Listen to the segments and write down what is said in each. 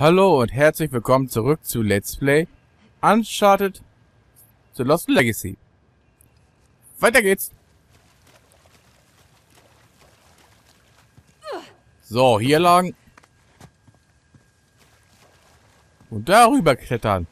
Hallo und herzlich willkommen zurück zu Let's Play Uncharted: The Lost Legacy. Weiter geht's. So, hier lang. Und darüber klettern.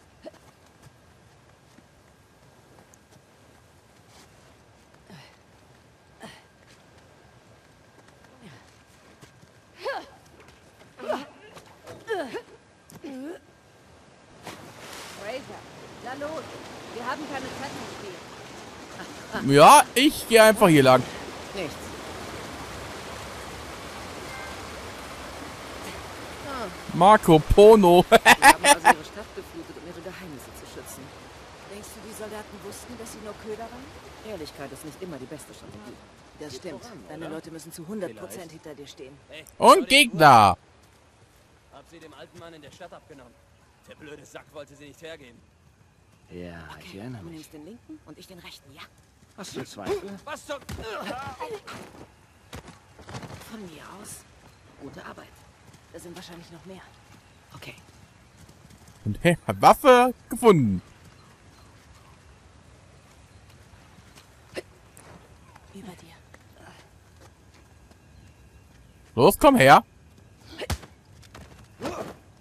Ja, ich gehe einfach hier lang. Nichts. Marco Polo. Die haben also ihre Stadt geflutet, um ihre Geheimnisse zu schützen. Denkst du, die Soldaten wussten, dass sie nur Köder waren? Ehrlichkeit ist nicht immer die beste Strategie. Das stimmt. Deine Leute müssen zu 100% hinter dir stehen. Hey, und Gegner! Hab sie dem alten Mann in der Stadt abgenommen. Der blöde Sack wollte sie nicht hergeben. Ja, okay, ich erinnere mich. Du nimmst den linken und ich den rechten, ja? Hast du Zweifel? Was zum... Von mir aus. Gute Arbeit. Da sind wahrscheinlich noch mehr. Okay. Und er hat Waffe gefunden. Über dir. Los, komm her.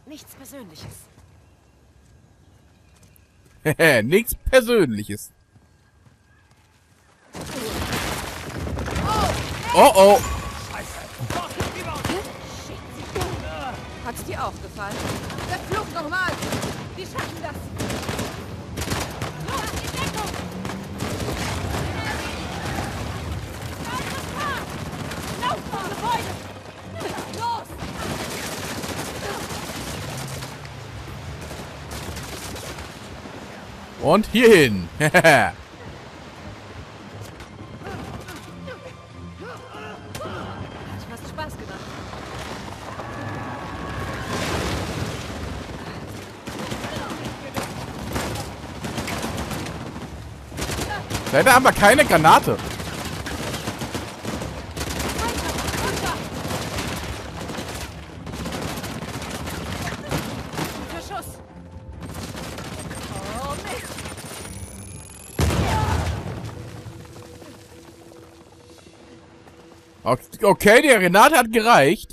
Nichts Persönliches. Nichts Persönliches. Oh oh! Hat's dir auch gefallen? Der Flug nochmal! Wir schaffen das! Los, in Deckung! Lauf vom Gebäude! Los! Und hierhin! Leider haben wir keine Granate. Okay, die Granate hat gereicht.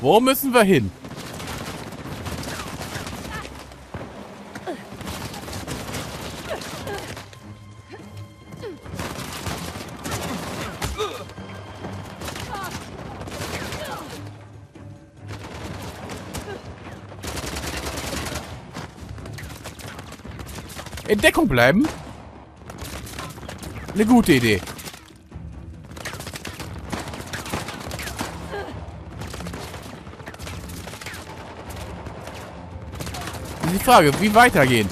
Wo müssen wir hin? In Deckung bleiben? Eine gute Idee. Die Frage, wie weitergehen?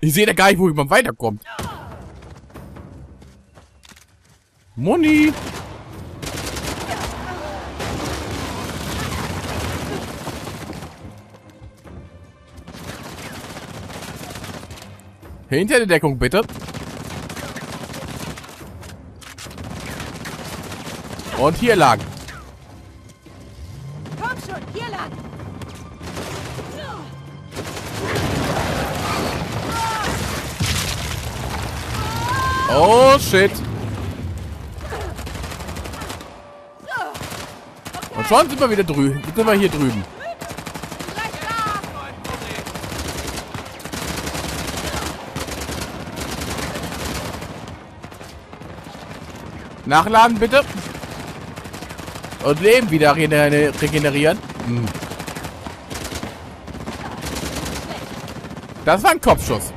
Ich sehe da gar nicht, wo jemand weiterkommt. Moni! Hinter der Deckung, bitte. Und hier lang. Komm schon, hier lang. Oh, shit. Und schon sind wir wieder drüben. Jetzt sind wir hier drüben. Nachladen, bitte. Und Leben wieder regenerieren. Hm. Das war ein Kopfschuss.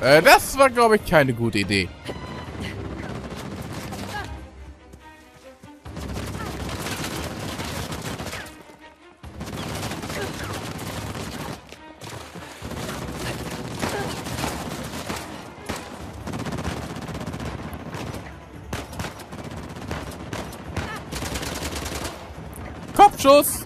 Das war, glaube ich, keine gute Idee. Kopfschuss!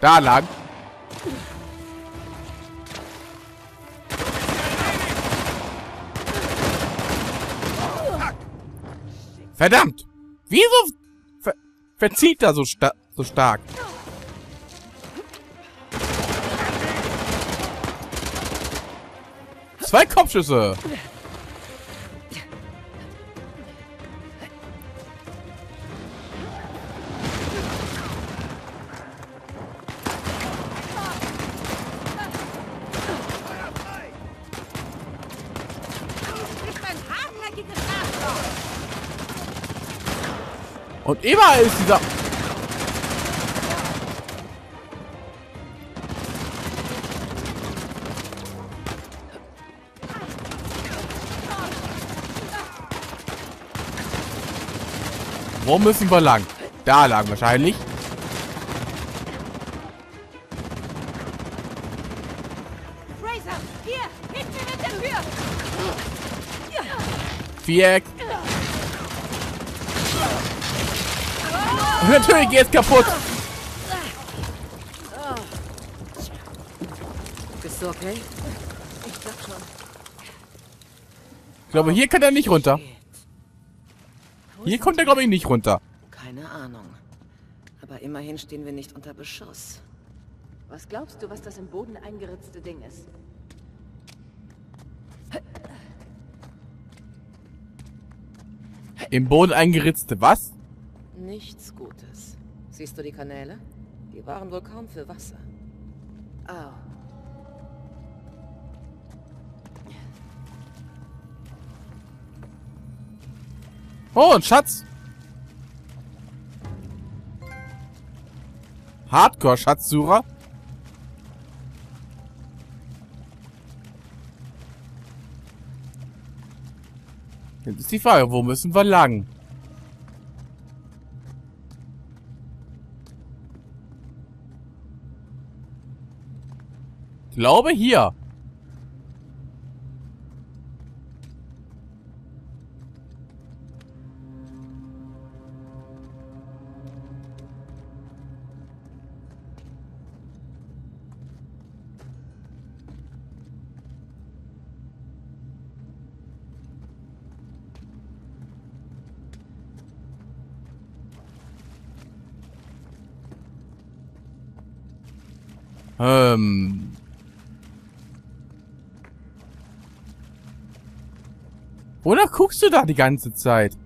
Da lang. Verdammt! Wieso verzieht er so stark? Zwei Kopfschüsse! Und immer ist dieser... Wo müssen wir lang? Da lang wahrscheinlich. Fraser, hier, hit mir mit der Tür. Viereck. Natürlich geht's kaputt. Bist du okay? Ich glaub schon. Ich glaube, hier kann er nicht runter. Hier kommt er, glaube ich, nicht runter. Keine Ahnung. Aber immerhin stehen wir nicht unter Beschuss. Was glaubst du, was das im Boden eingeritzte Ding ist? Im Boden eingeritzte was? Nichts Gutes. Siehst du die Kanäle? Die waren wohl kaum für Wasser. Au. Oh, ein Schatz. Hardcore-Schatzsucher. Jetzt ist die Frage, wo müssen wir lang? Ich glaube hier. Oder guckst du da die ganze Zeit?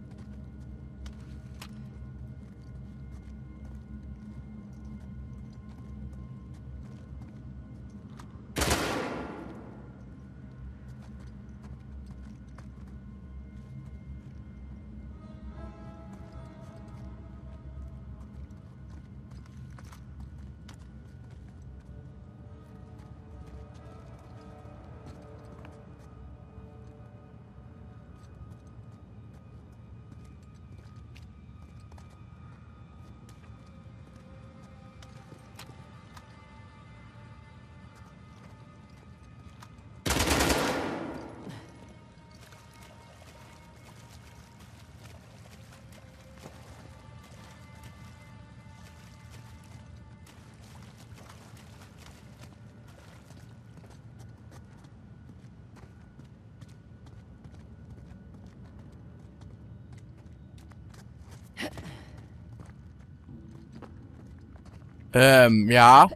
Ja.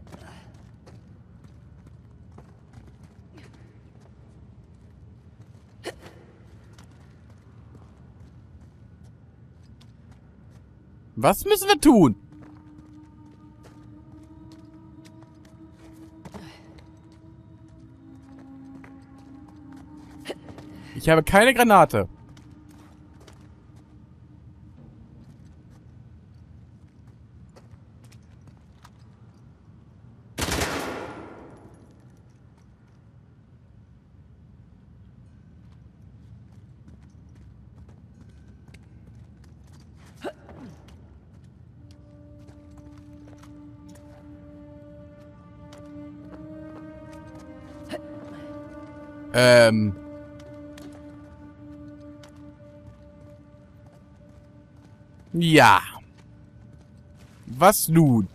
Was müssen wir tun? Ich Ich habe keine Granate. Ja. Was nun?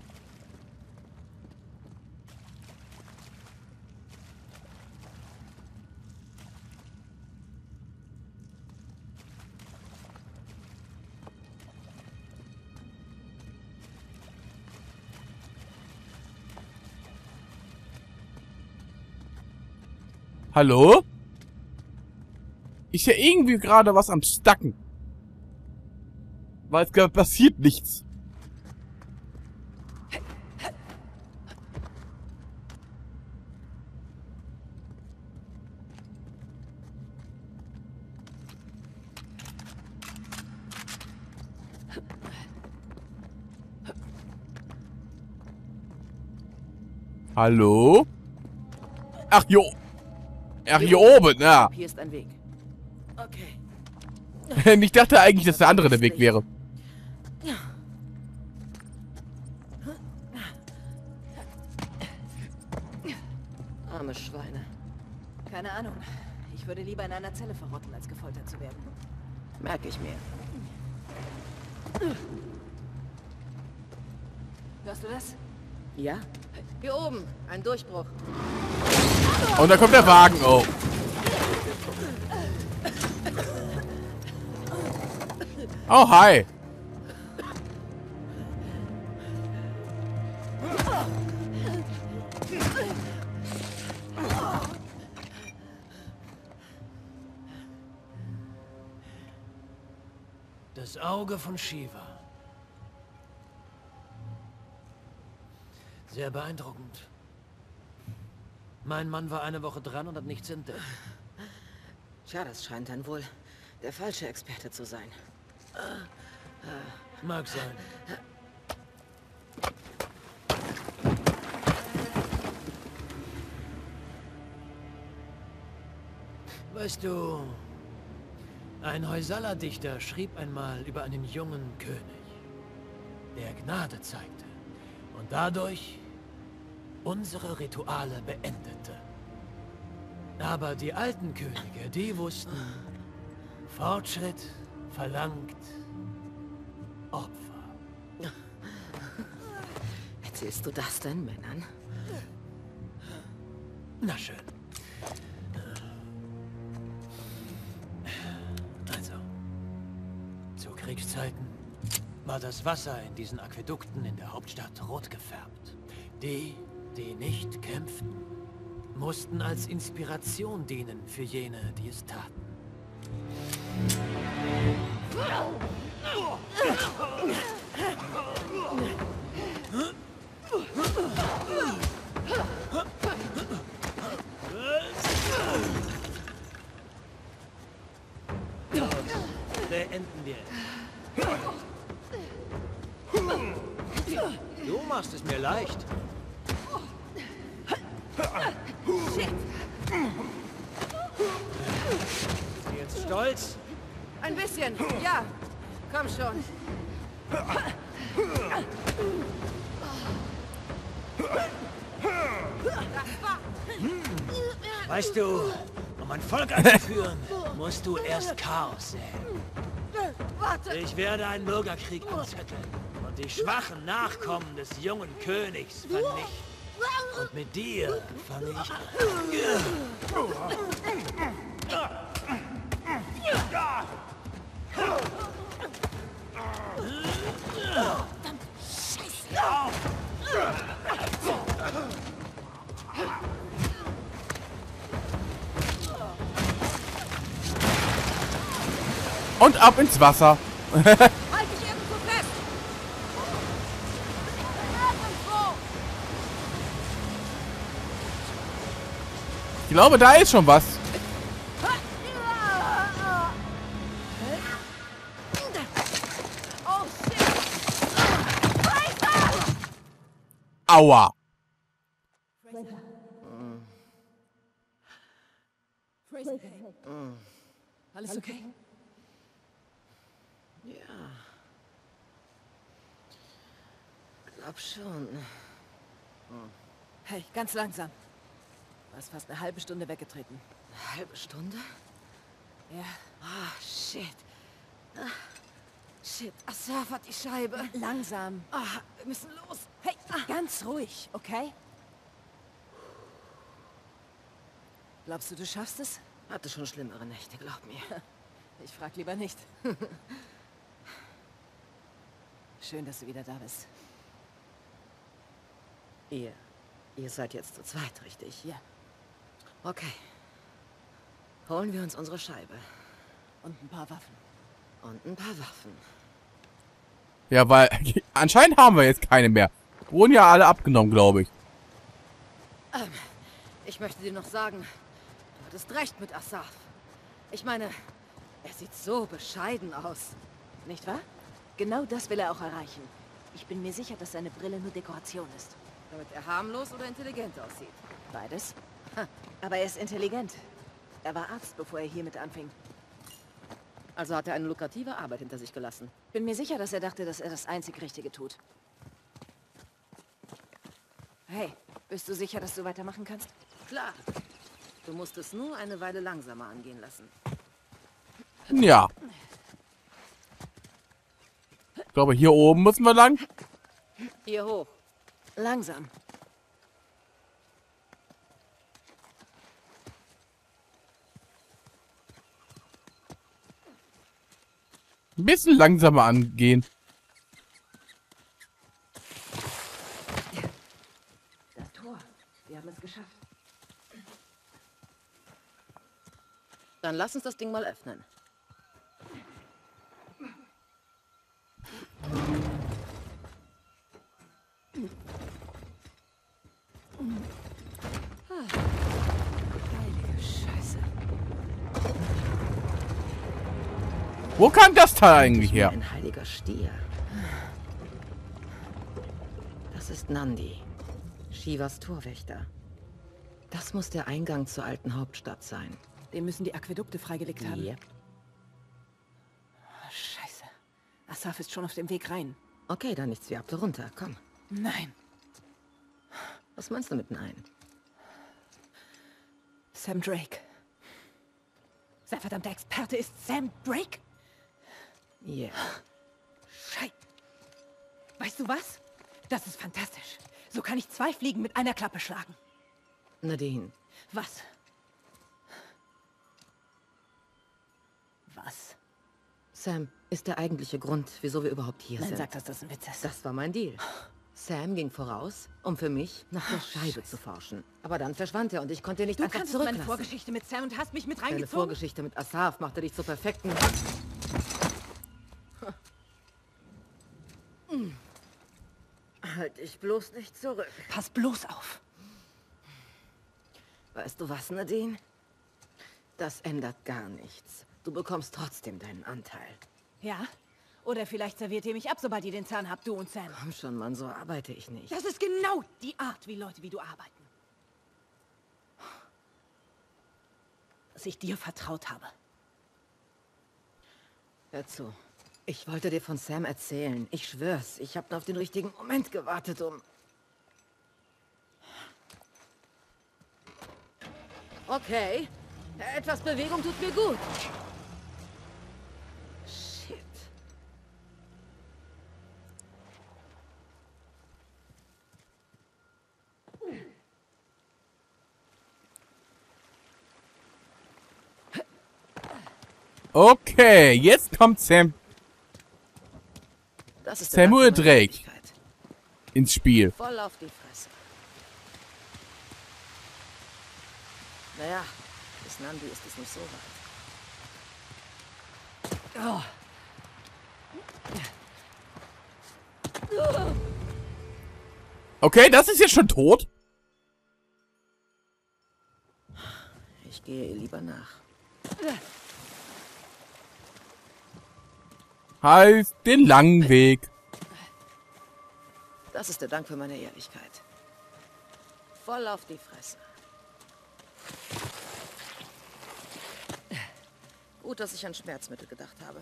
Hallo? Ist ja irgendwie gerade was am Stacken. Weil es passiert nichts. Hallo? Ach, jo. Ach, hier oben, ja. Hier ist ein Weg. Okay. Ich dachte eigentlich, dass der andere der Weg wäre. Arme Schweine. Keine Ahnung. Ich würde lieber in einer Zelle verrotten, als gefoltert zu werden. Merke ich mir. Hörst du das? Ja. Hier oben. Ein Durchbruch. Und da kommt der Wagen. Oh. Oh, hi. Das Auge von Shiva. Sehr beeindruckend. Mein Mann war eine Woche dran und hat nichts entdeckt. Tja, das scheint dann wohl der falsche Experte zu sein. Mag sein. Weißt du, ein Heusaler Dichter schrieb einmal über einen jungen König, der Gnade zeigte und dadurch unsere Rituale beendete. Aber die alten Könige, die wussten, Fortschritt verlangt Opfer. Erzählst du das den Männern? Na schön. Also, zu Kriegszeiten war das Wasser in diesen Aquädukten in der Hauptstadt rot gefärbt. Die nicht kämpften, mussten als Inspiration dienen für jene, die es taten. Beenden wir. Du machst es mir leicht. Shit. Bist du jetzt stolz? Ein bisschen, ja. Komm schon. Weißt du, um ein Volk anzuführen, musst du erst Chaos säen. Ich werde einen Bürgerkrieg anzetteln und die schwachen Nachkommen des jungen Königs vernichten. Und mit dir fange ich an. Verdammte Scheiße. Und ab ins Wasser. Ich glaube, da ist schon was. Aua. Alles okay? Ja. Glaub schon. Hey, ganz langsam. Du warst fast eine halbe Stunde weggetreten. Eine halbe Stunde? Ja. Ah, shit. Ah, shit. Asaf hat die Scheibe. Langsam. Ah, wir müssen los. Hey, ganz ruhig, okay? Glaubst du, du schaffst es? Hatte schon schlimmere Nächte, glaub mir. Ich frag lieber nicht. Schön, dass du wieder da bist. Ihr seid jetzt zu zweit, richtig? Ja. Okay. Holen wir uns unsere Scheibe. Und ein paar Waffen. Ja, weil anscheinend haben wir jetzt keine mehr. Wurden ja alle abgenommen, glaube ich. Ich möchte dir noch sagen, du hattest recht mit Asaf. Ich meine, er sieht so bescheiden aus. Nicht wahr? Genau das will er auch erreichen. Ich bin mir sicher, dass seine Brille nur Dekoration ist. Damit er harmlos oder intelligent aussieht. Beides. Aber er ist intelligent. Er war Arzt, bevor er hiermit anfing. Also hat er eine lukrative Arbeit hinter sich gelassen. Bin mir sicher, dass er dachte, dass er das einzig Richtige tut. Hey, bist du sicher, dass du weitermachen kannst? Klar. Du musst es nur eine Weile langsamer angehen lassen. Ja. Ich glaube, hier oben müssen wir lang. Hier hoch. Langsam. Ein bisschen langsamer angehen. Das Tor. Wir haben es geschafft. Dann lass uns das Ding mal öffnen. Heilige Scheiße. Wo kam das Teil eigentlich her? Ein heiliger Stier. Das ist Nandi, Shivas Torwächter. Das muss der Eingang zur alten Hauptstadt sein. Dem müssen die Aquädukte freigelegt haben. Yep. Oh, Scheiße. Asaf ist schon auf dem Weg rein. Okay, dann nichts wie ab da runter. Komm. Nein. Was meinst du mit nein? Sam Drake. Sein verdammter Experte ist Sam Drake? Ja. Yeah. Scheiße. Weißt du was? Das ist fantastisch. So kann ich zwei Fliegen mit einer Klappe schlagen. Nadine. Was? Was? Sam ist der eigentliche Grund, wieso wir überhaupt hier sind. Nein, sag, dass das ein Witz ist. Das war mein Deal. Sam ging voraus, um für mich nach der Scheibe zu forschen. Aber dann verschwand er und ich konnte ihn nicht einfach zurücklassen. Du kannst meine Vorgeschichte mit Sam und hast mich mit reingezogen. Deine Vorgeschichte mit Asaf machte dich zur perfekten... Halt dich bloß nicht zurück. Pass bloß auf. Weißt du was, Nadine? Das ändert gar nichts. Du bekommst trotzdem deinen Anteil. Ja? Oder vielleicht serviert ihr mich ab, sobald ihr den Zahn habt, du und Sam. Komm schon, Mann, so arbeite ich nicht. Das ist genau die Art, wie Leute wie du arbeiten. Dass ich dir vertraut habe. Hör zu. Ich wollte dir von Sam erzählen. Ich schwör's, ich habe nur auf den richtigen Moment gewartet, um... Okay. Etwas Bewegung tut mir gut. Okay, jetzt kommt Sam. Das ist Samuel Drake ins Spiel. Voll auf die Fresse. Naja, bis Nandi ist es nicht so weit. Oh. Okay, das ist jetzt schon tot. Ich gehe ihr lieber nach. Halt den langen Weg. Das ist der Dank für meine Ehrlichkeit. voll auf die Fresse. Gut, dass ich an Schmerzmittel gedacht habe.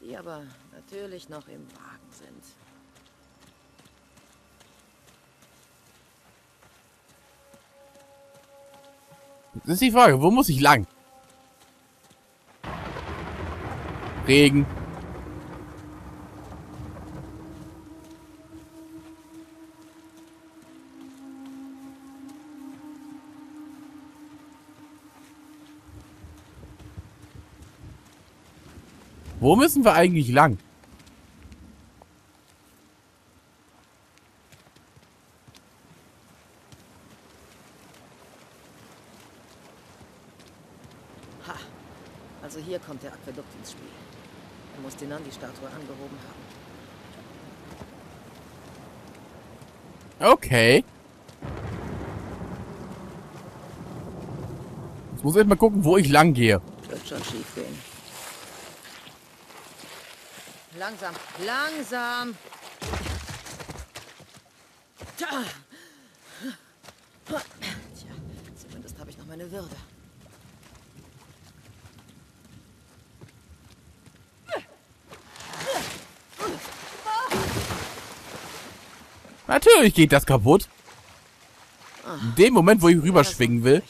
Die aber natürlich noch im Wagen sind. Das ist die Frage, wo muss ich lang? Regen. Wo müssen wir eigentlich lang? Ha, also hier kommt der Aquädukt ins Spiel. Er muss die Nandi-Statue angehoben haben. Okay. Jetzt muss ich mal gucken, wo ich lang gehe. Wird schon schief gehen. Langsam, langsam. Tja, zumindest habe ich noch meine Würde. Natürlich geht das kaputt. In dem Moment, wo ich rüberschwingen will.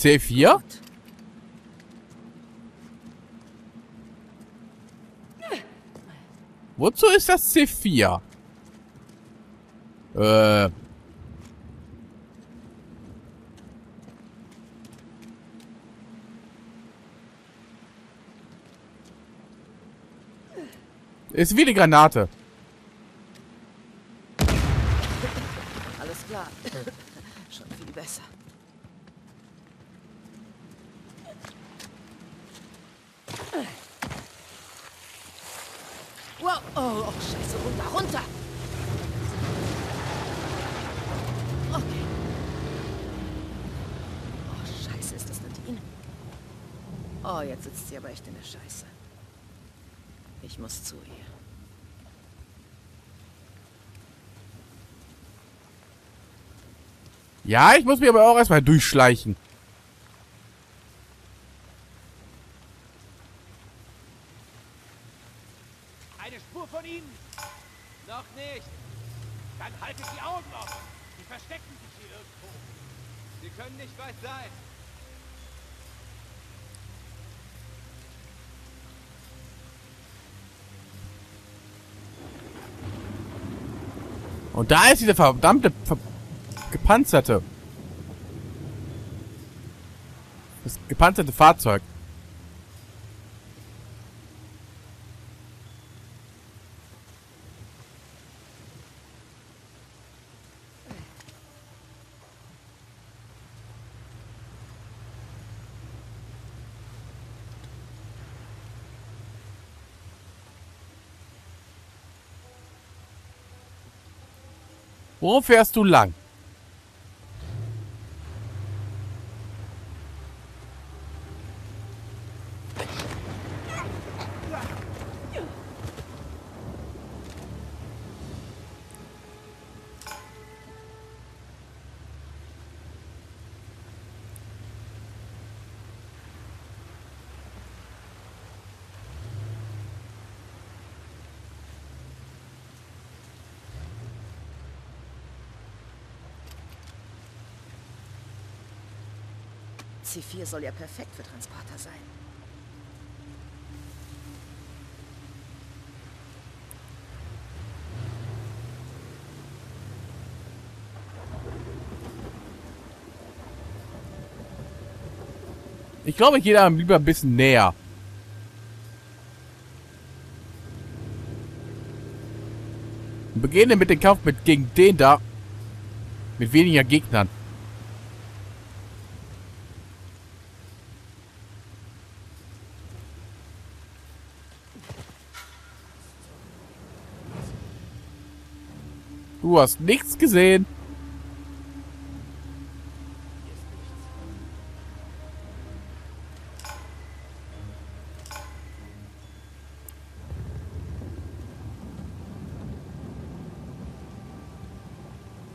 C4? Wozu ist das C4? Ist wie eine Granate. Alles klar. Schon viel besser. Wow, oh, scheiße, runter, runter! Okay. Oh, scheiße, ist das Nadine? Oh, jetzt sitzt sie aber echt in der Scheiße. Ich muss zu ihr. Ja, ich muss mich aber auch erstmal durchschleichen. Und da ist diese verdammte gepanzerte. Das gepanzerte Fahrzeug. Wo fährst du lang? C4 soll ja perfekt für Transporter sein. Ich glaube, ich gehe da lieber ein bisschen näher. Wir beginnen mit dem Kampf gegen den da. Mit weniger Gegnern. Du hast nichts gesehen.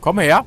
Komm her.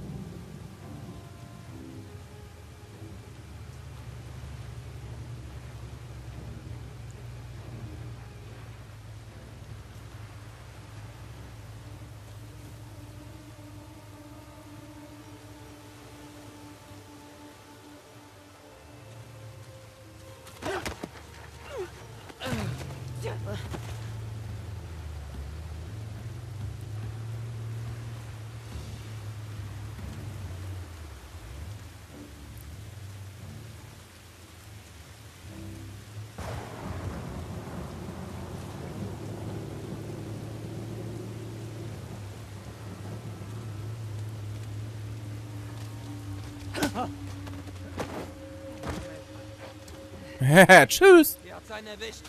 Tschüss. Ihr habt einen erwischt.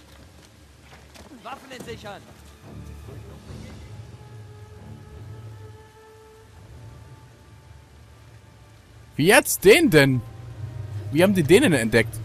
Waffen entsichern. Wie jetzt den denn? Wie haben die denen entdeckt?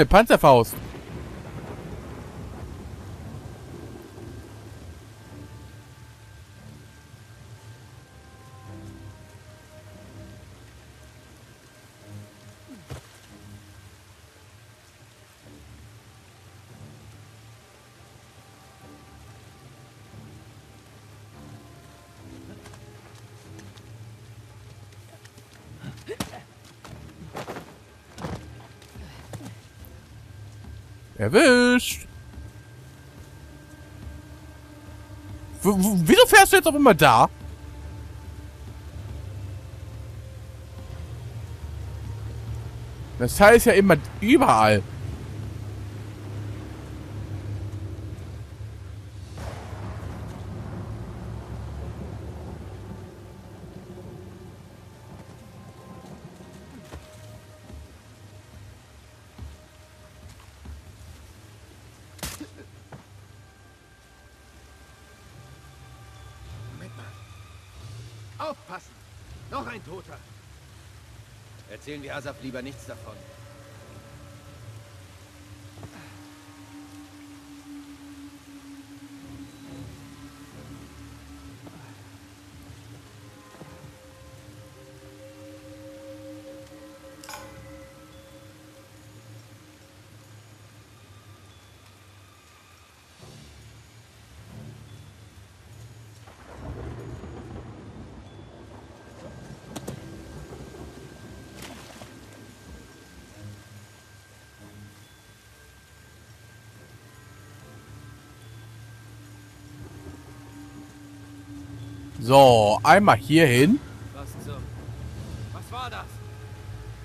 Eine Panzerfaust. Erwischt! Wieso fährst du jetzt auf immer da? Das Teil ist ja immer überall. Aufpassen! Noch ein Toter! Erzählen wir Asaf lieber nichts davon. So, einmal hier hin. Was war das?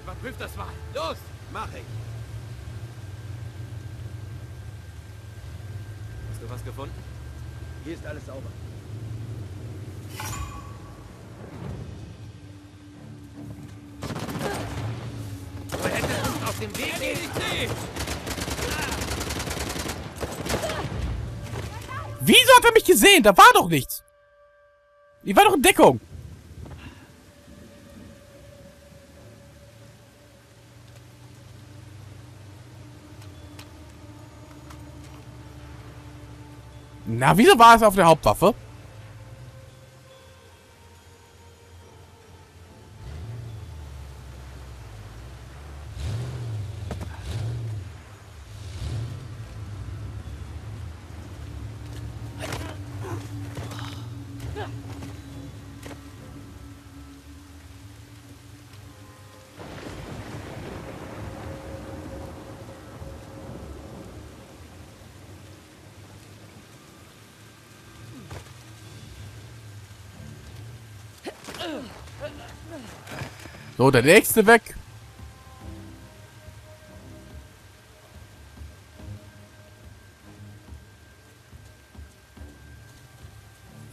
Überprüf das mal. Los, mach ich. Hast du was gefunden? Hier ist alles sauber. Du hättest uns auf dem Weg nicht. Wieso hat er mich gesehen? Da war doch nichts. Ich war doch in Deckung. Na, wieso war es auf der Hauptwaffe? So, der nächste weg.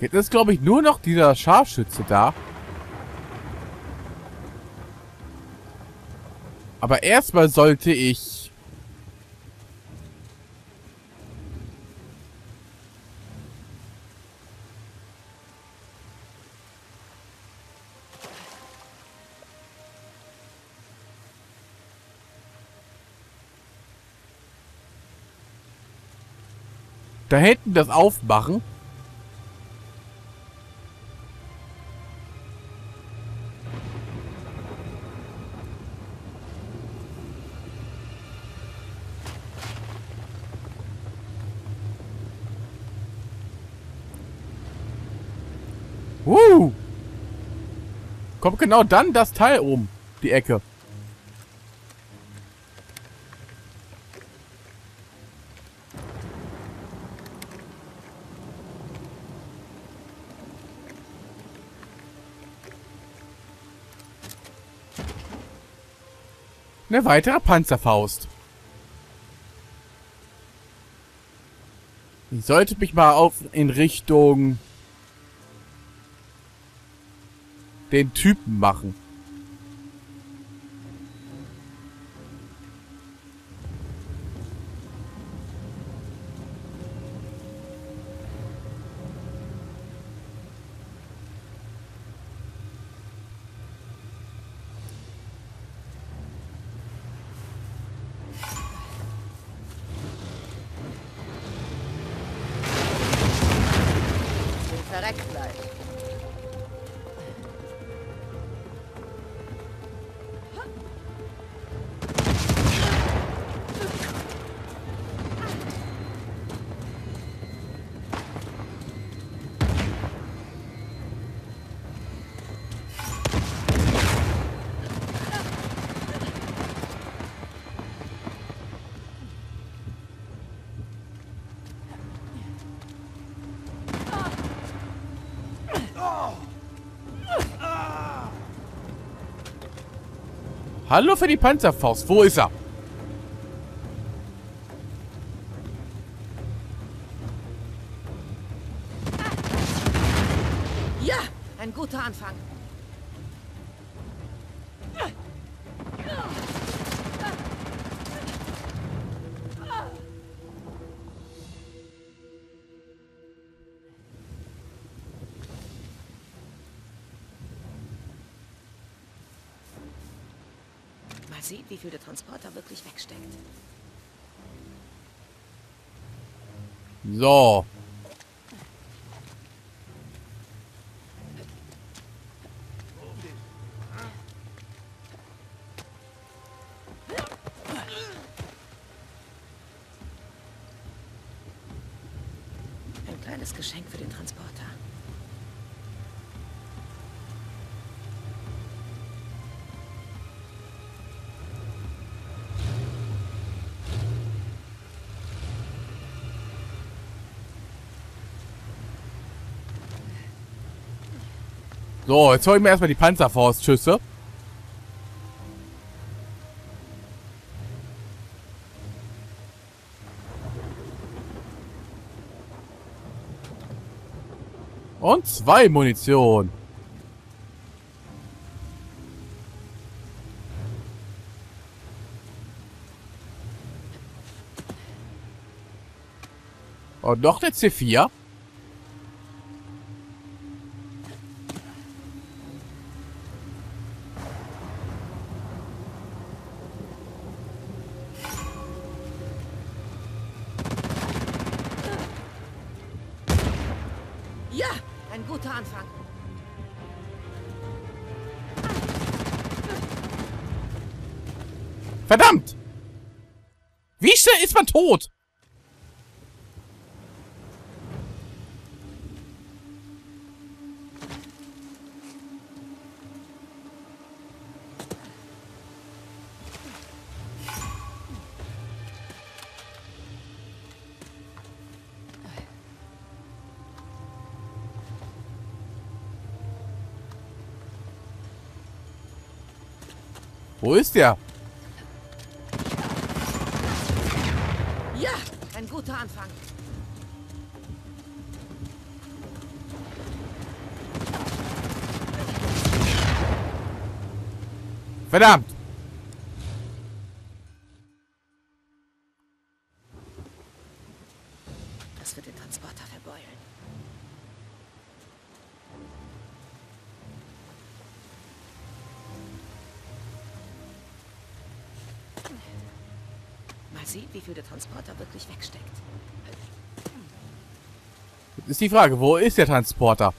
Jetzt ist, glaube ich, nur noch dieser Scharfschütze da. Aber erstmal sollte ich... da hinten das aufmachen. Kommt genau dann das Teil um die Ecke. Eine weitere Panzerfaust. Ich sollte mich mal auf in Richtung den Typen machen. Hallo für die Panzerfaust. Wo ist er? Ja, ein guter Anfang. Sieht, wie viel der Transporter wirklich wegsteckt. So. Ein kleines Geschenk für den Transporter. So, jetzt hol ich mir erstmal die Panzerfaustschüsse. Und 2 Munition. Und noch eine C4. Ein guter Anfang. Verdammt! Wie schnell ist man tot? Wo ist der? Ja, ein guter Anfang. Verdammt! Das wird den Transporter verbeulen. Sieht, wie viel der Transporter wirklich wegsteckt. Das ist die Frage, wo ist der Transporter?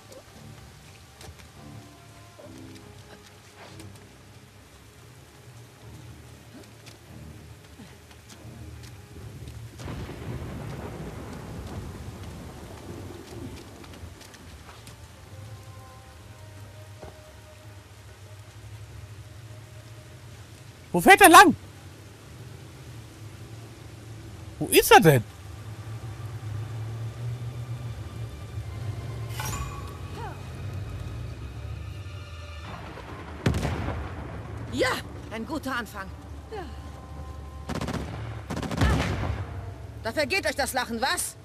Wo fährt er lang? Wo ist er denn? Ja, ein guter Anfang. Da vergeht euch das Lachen, was?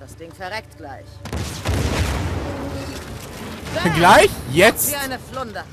Das Ding verreckt gleich. Gleich? Jetzt? Wie eine Flunder.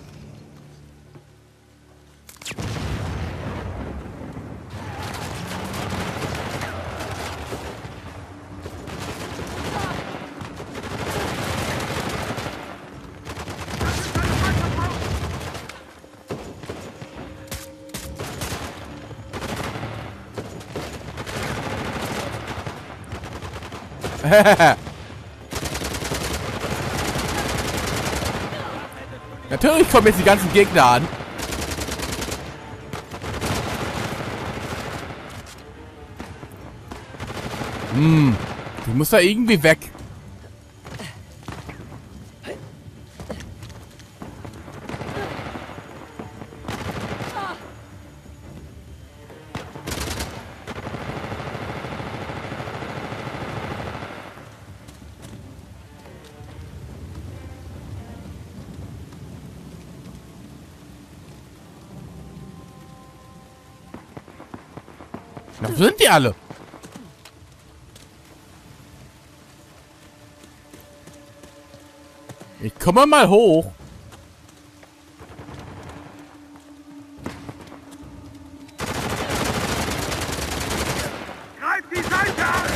Natürlich kommen jetzt die ganzen Gegner an. Hm, du musst da irgendwie weg. Na, wo sind die alle? Ich komme mal hoch. Greif die Seite an!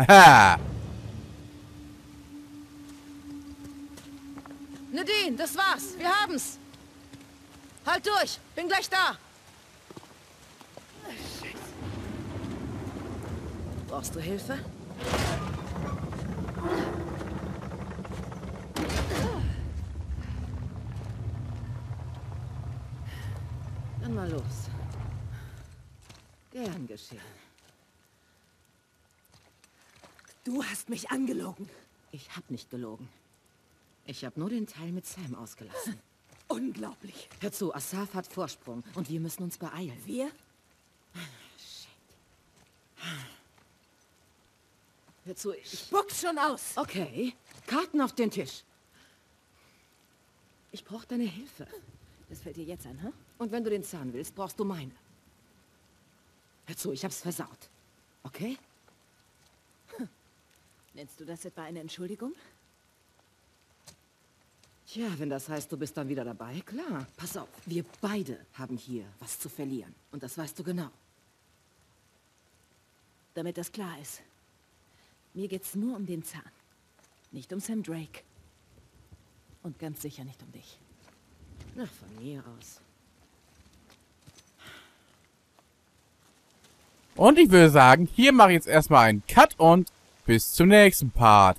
Haha! Nadine, das war's. Wir haben's. Halt durch. Bin gleich da. Brauchst du Hilfe? Dann mal los. Gern geschehen. Du hast mich angelogen. Ich habe nicht gelogen. Ich habe nur den Teil mit Sam ausgelassen. Unglaublich. Hör zu, Asaf hat Vorsprung und wir müssen uns beeilen. Wir? Shit. Hör zu, ich spuck's schon aus. Okay, Karten auf den Tisch. Ich brauche deine Hilfe. Das fällt dir jetzt ein, hä? Und wenn du den Zahn willst, brauchst du meine. Hör zu, ich hab's versaut. Okay? Nennst du das etwa eine Entschuldigung? Tja, wenn das heißt, du bist dann wieder dabei, klar. Pass auf, wir beide haben hier was zu verlieren. Und das weißt du genau. Damit das klar ist. Mir geht's nur um den Zahn. Nicht um Sam Drake. Und ganz sicher nicht um dich. Na, von mir aus. Und ich würde sagen, hier mache ich jetzt erstmal einen Cut und bis zum nächsten Part.